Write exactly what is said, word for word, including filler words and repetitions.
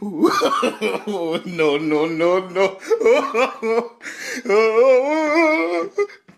No, no, no, no.